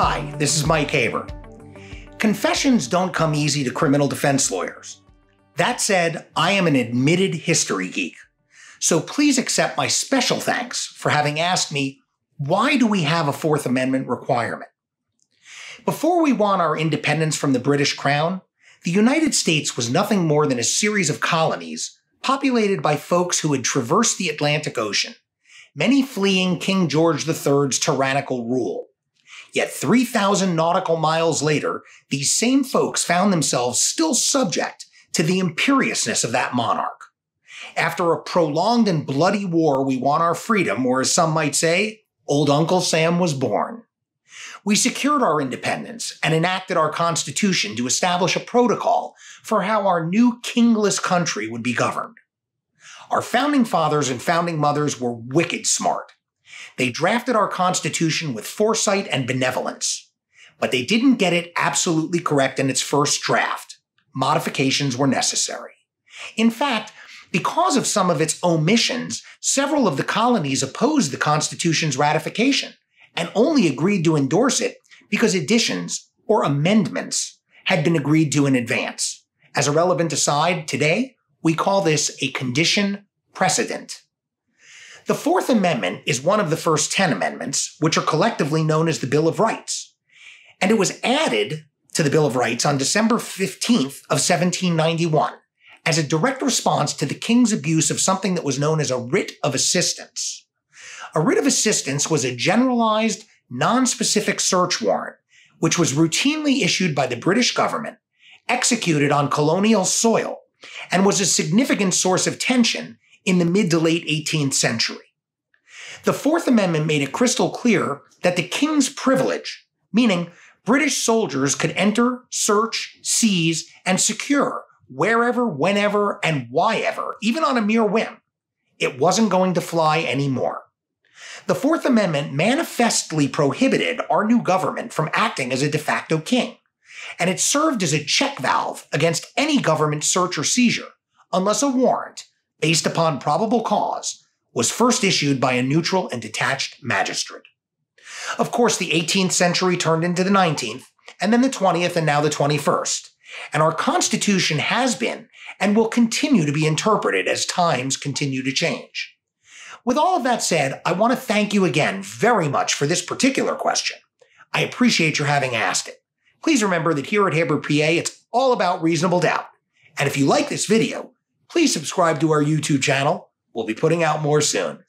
Hi, this is Mike Haber. Confessions don't come easy to criminal defense lawyers. That said, I am an admitted history geek. So please accept my special thanks for having asked me, why do we have a Fourth Amendment requirement? Before we won our independence from the British Crown, the United States was nothing more than a series of colonies populated by folks who had traversed the Atlantic Ocean, many fleeing King George III's tyrannical rule. Yet 3,000 nautical miles later, these same folks found themselves still subject to the imperiousness of that monarch. After a prolonged and bloody war, we won our freedom, or as some might say, old Uncle Sam was born. We secured our independence and enacted our Constitution to establish a protocol for how our new kingless country would be governed. Our Founding Fathers and Founding Mothers were wicked smart. They drafted our Constitution with foresight and benevolence, but they didn't get it absolutely correct in its first draft. Modifications were necessary. In fact, because of some of its omissions, several of the colonies opposed the Constitution's ratification and only agreed to endorse it because additions or amendments had been agreed to in advance. As a relevant aside, today, we call this a condition precedent. The Fourth Amendment is one of the first 10 amendments, which are collectively known as the Bill of Rights, and it was added to the Bill of Rights on December 15th of 1791 as a direct response to the King's abuse of something that was known as a writ of assistance. A writ of assistance was a generalized, non-specific search warrant, which was routinely issued by the British government, executed on colonial soil, and was a significant source of tension in the mid to late 18th century. The Fourth Amendment made it crystal clear that the King's privilege, meaning British soldiers could enter, search, seize, and secure wherever, whenever, and whyever, even on a mere whim, it wasn't going to fly anymore. The Fourth Amendment manifestly prohibited our new government from acting as a de facto king, and it served as a check valve against any government search or seizure, unless a warrant, based upon probable cause, was first issued by a neutral and detached magistrate. Of course, the 18th century turned into the 19th, and then the 20th, and now the 21st. And our Constitution has been and will continue to be interpreted as times continue to change. With all of that said, I want to thank you again very much for this particular question. I appreciate your having asked it. Please remember that here at Haber, PA, it's all about reasonable doubt. And if you like this video, please subscribe to our YouTube channel. We'll be putting out more soon.